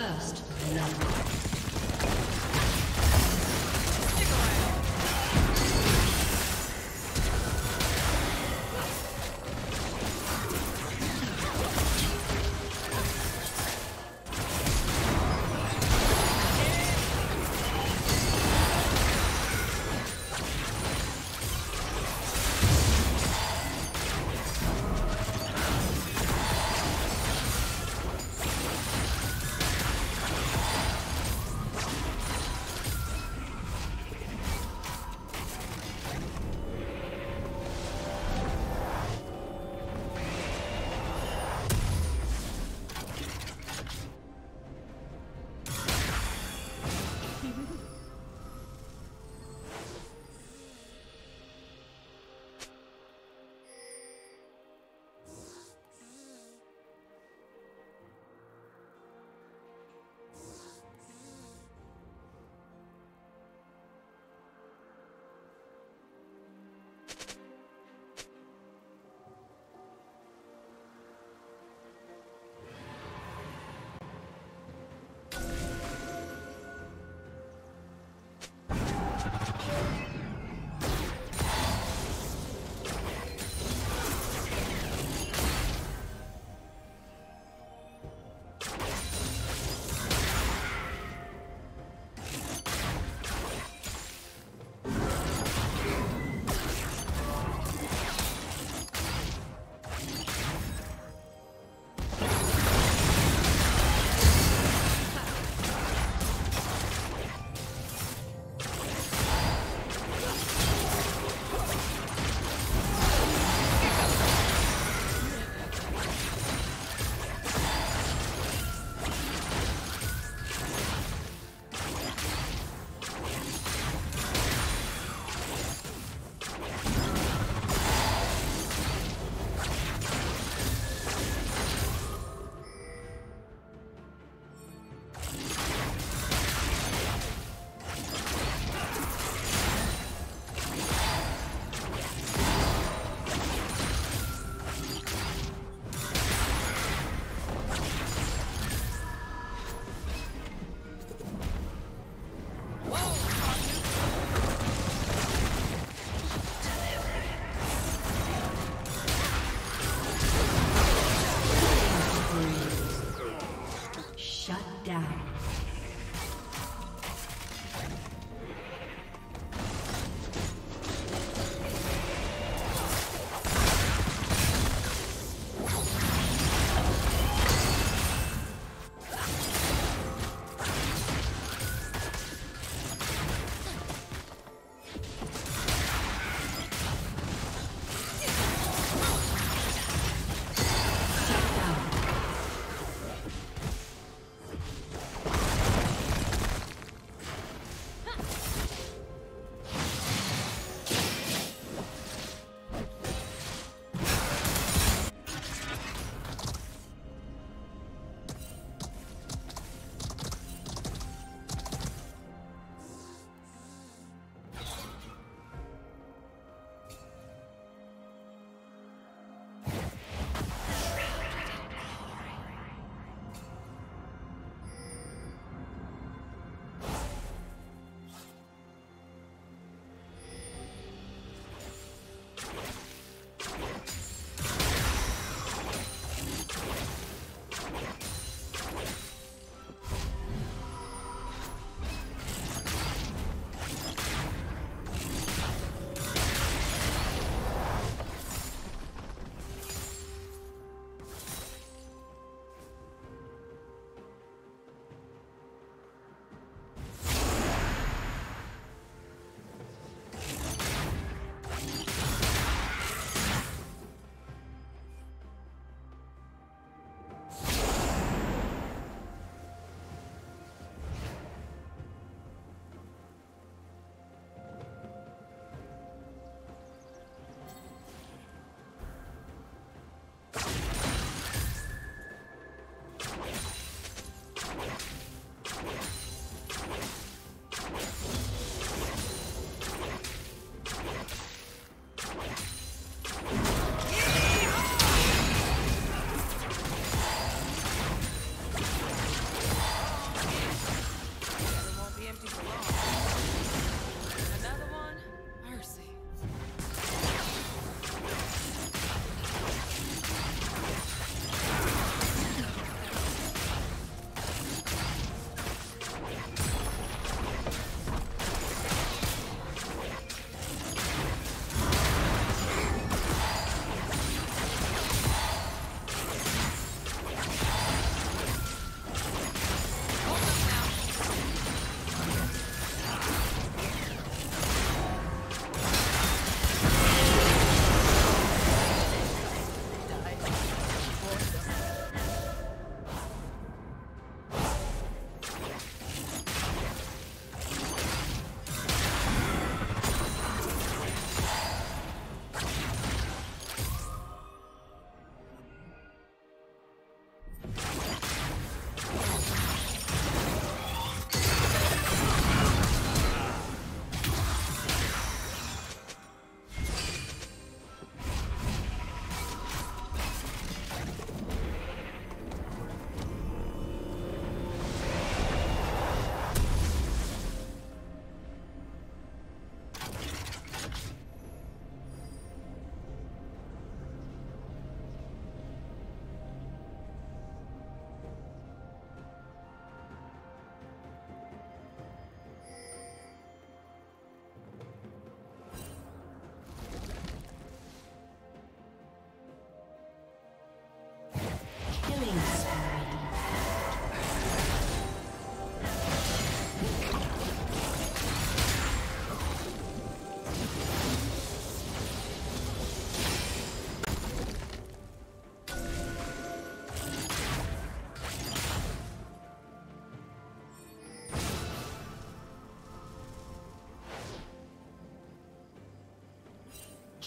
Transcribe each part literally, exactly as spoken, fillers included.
First love.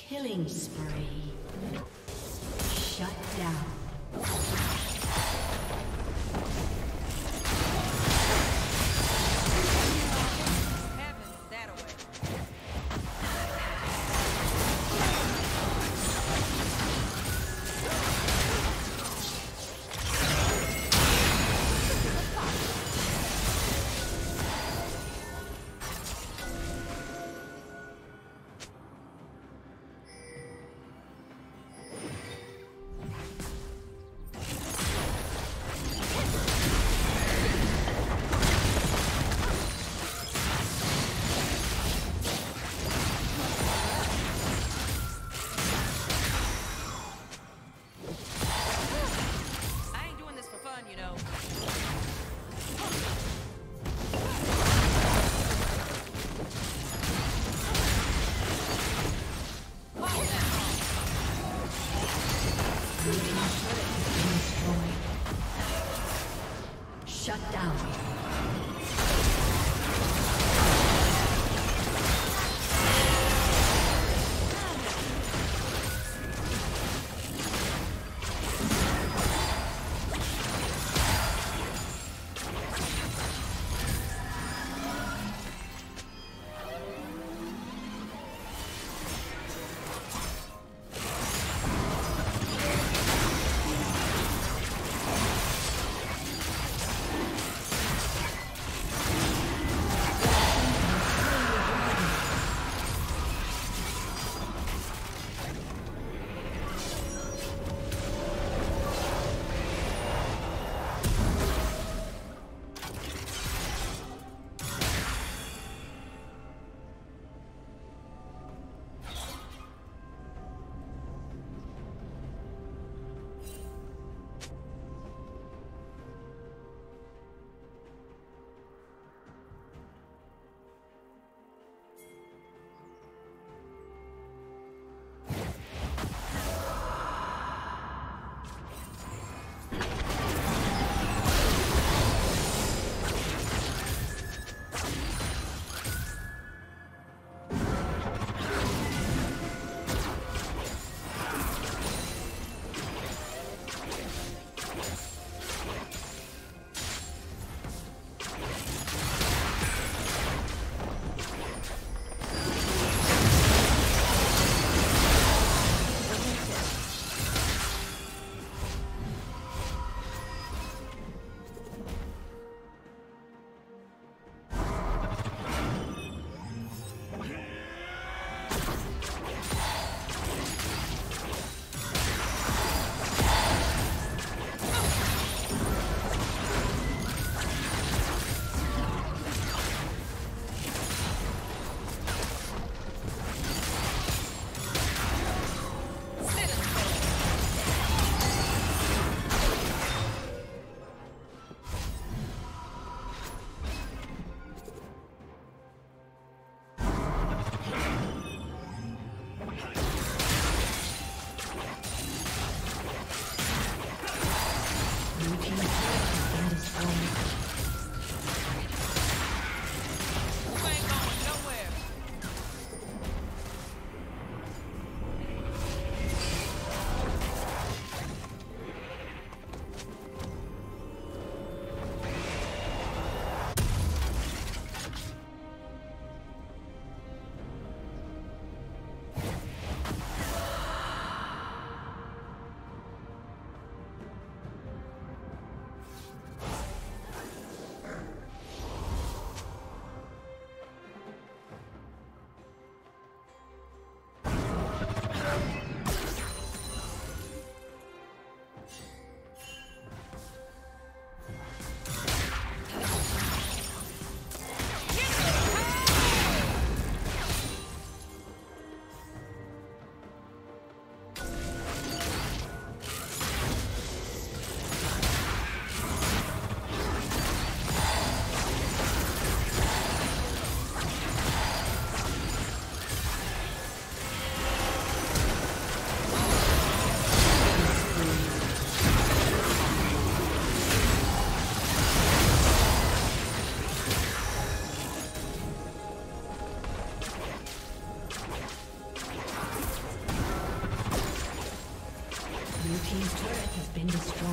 Killing spree. Shut down. Shut down. Blue team's turret has been destroyed.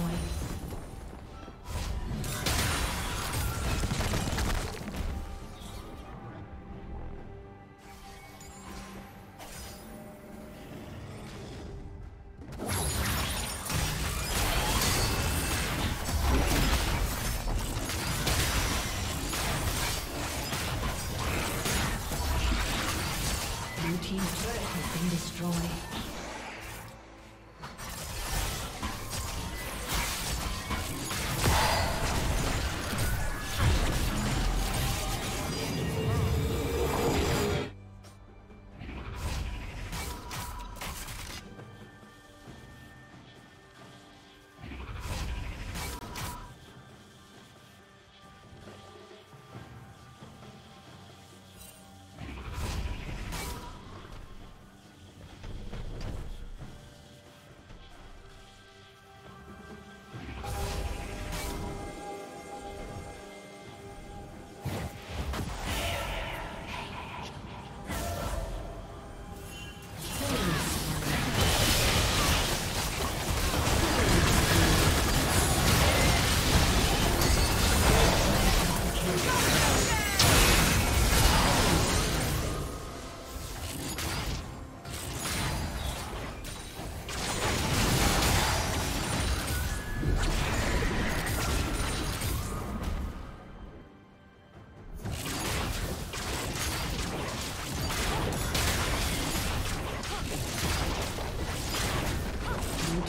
Blue team's turret has been destroyed.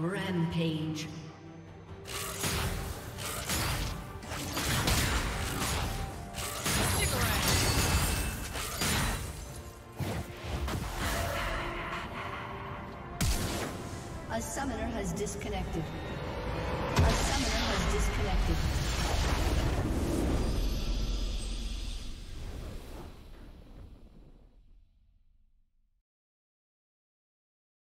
Rampage. A summoner has disconnected. A summoner has disconnected.